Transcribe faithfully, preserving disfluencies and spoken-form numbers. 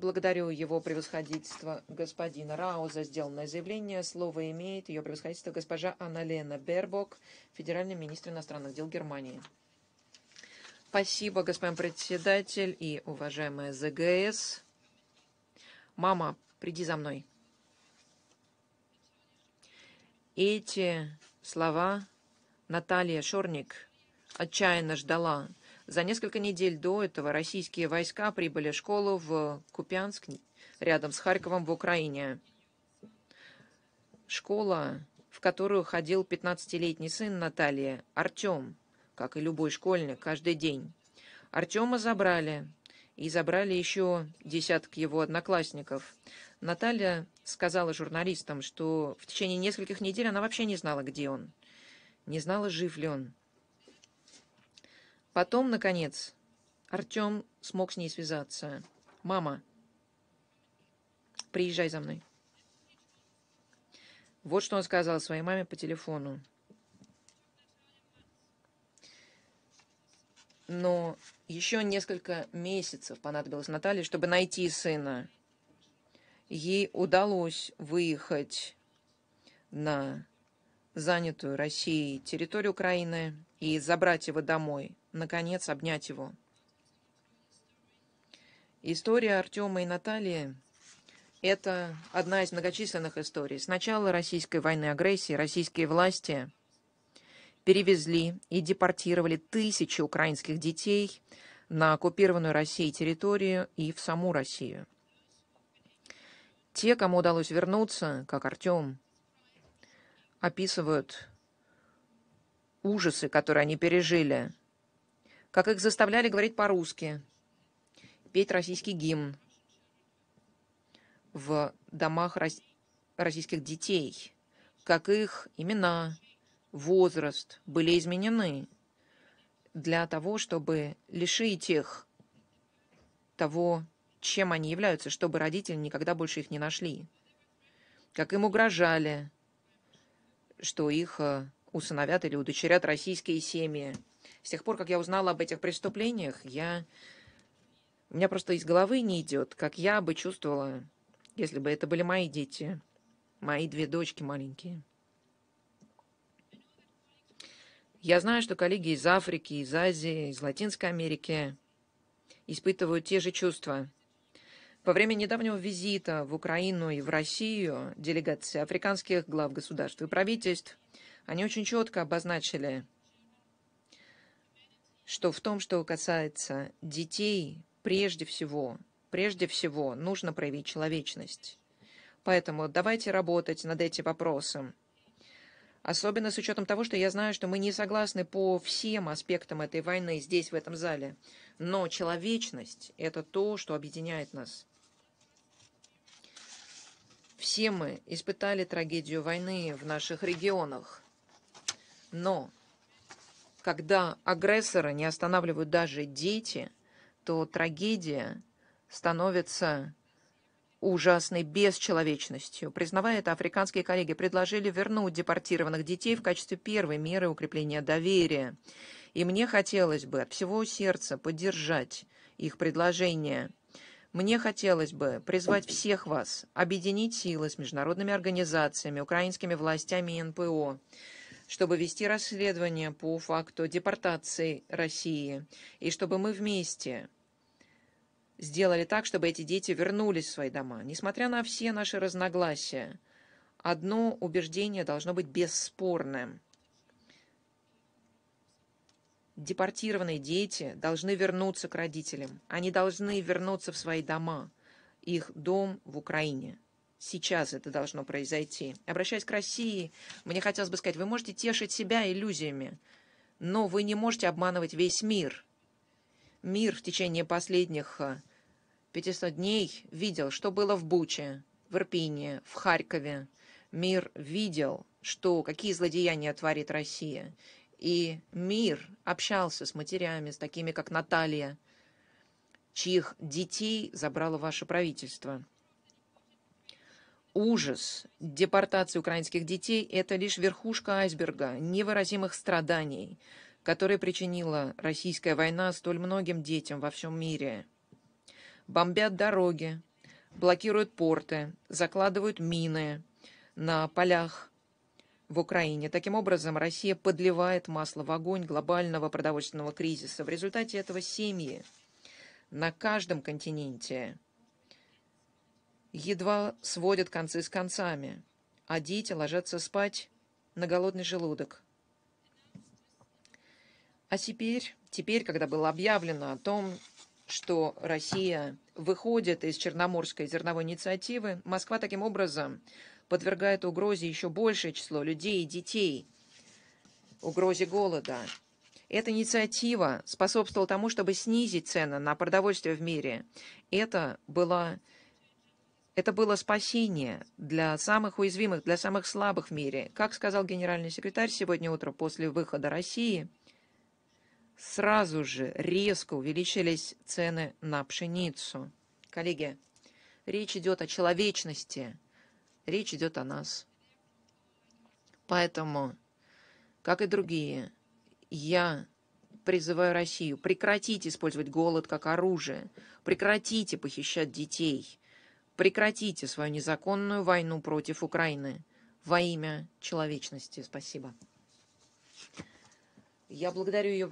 Благодарю его превосходительство господина Рау за сделанное заявление. Слово имеет ее превосходительство госпожа Анна-Лена Бербок, федеральный министр иностранных дел Германии. Спасибо, господин председатель и уважаемая ЗГС. Мама, приди за мной. Эти слова Наталья Шорник отчаянно ждала. За несколько недель до этого российские войска прибыли в школу в Купянск, рядом с Харьковом в Украине. Школа, в которую ходил пятнадцатилетний сын Натальи, Артем, как и любой школьник, каждый день. Артема забрали, и забрали еще десяток его одноклассников. Наталья сказала журналистам, что в течение нескольких недель она вообще не знала, где он, не знала, жив ли он. Потом, наконец, Артем смог с ней связаться. «Мама, приезжай за мной». Вот что он сказал своей маме по телефону. Но еще несколько месяцев понадобилось Наталье, чтобы найти сына. Ей удалось выехать на занятую Россией территорию Украины и забрать его домой. Наконец, обнять его. История Артема и Натальи – это одна из многочисленных историй. С начала российской войны агрессии российские власти перевезли и депортировали тысячи украинских детей на оккупированную Россией территорию и в саму Россию. Те, кому удалось вернуться, как Артем, описывают ужасы, которые они пережили, как их заставляли говорить по-русски, петь российский гимн в домах рос... российских детей, как их имена, возраст были изменены для того, чтобы лишить их того, чем они являются, чтобы родители никогда больше их не нашли, как им угрожали, что их усыновят или удочерят российские семьи. С тех пор, как я узнала об этих преступлениях, я... у меня просто из головы не идет, как я бы чувствовала, если бы это были мои дети, мои две дочки маленькие. Я знаю, что коллеги из Африки, из Азии, из Латинской Америки испытывают те же чувства. Во время недавнего визита в Украину и в Россию делегации африканских глав государств и правительств, они очень четко обозначили, что в том, что касается детей, прежде всего, прежде всего нужно проявить человечность. Поэтому давайте работать над этим вопросом. Особенно с учетом того, что я знаю, что мы не согласны по всем аспектам этой войны здесь, в этом зале. Но человечность – это то, что объединяет нас. Все мы испытали трагедию войны в наших регионах. Но... когда агрессора не останавливают даже дети, то трагедия становится ужасной бесчеловечностью. Признавая это, африканские коллеги предложили вернуть депортированных детей в качестве первой меры укрепления доверия. И мне хотелось бы от всего сердца поддержать их предложение. Мне хотелось бы призвать всех вас объединить силы с международными организациями, украинскими властями и эн пэ о, чтобы вести расследование по факту депортации России, и чтобы мы вместе сделали так, чтобы эти дети вернулись в свои дома. Несмотря на все наши разногласия, одно убеждение должно быть бесспорным. Депортированные дети должны вернуться к родителям. Они должны вернуться в свои дома, их дом в Украине. Сейчас это должно произойти. Обращаясь к России, мне хотелось бы сказать, вы можете тешить себя иллюзиями, но вы не можете обманывать весь мир. Мир в течение последних пятисот дней видел, что было в Буче, в Ирпине, в Харькове. Мир видел, что, какие злодеяния творит Россия. И мир общался с матерями, с такими, как Наталья, чьих детей забрало ваше правительство. Ужас депортации украинских детей – это лишь верхушка айсберга невыразимых страданий, которые причинила российская война столь многим детям во всем мире. Бомбят дороги, блокируют порты, закладывают мины на полях в Украине. Таким образом, Россия подливает масло в огонь глобального продовольственного кризиса. В результате этого семьи на каждом континенте едва сводят концы с концами, а дети ложатся спать на голодный желудок. А теперь, теперь, когда было объявлено о том, что Россия выходит из Черноморской зерновой инициативы, Москва таким образом подвергает угрозе еще большее число людей и детей, угрозе голода. Эта инициатива способствовала тому, чтобы снизить цены на продовольствие в мире. Это была... Это было спасение для самых уязвимых, для самых слабых в мире. Как сказал генеральный секретарь сегодня утром, после выхода России сразу же резко увеличились цены на пшеницу. Коллеги, речь идет о человечности, речь идет о нас. Поэтому, как и другие, я призываю Россию прекратить использовать голод как оружие, прекратите похищать детей. Прекратите свою незаконную войну против Украины во имя человечности. Спасибо. Я благодарю ее.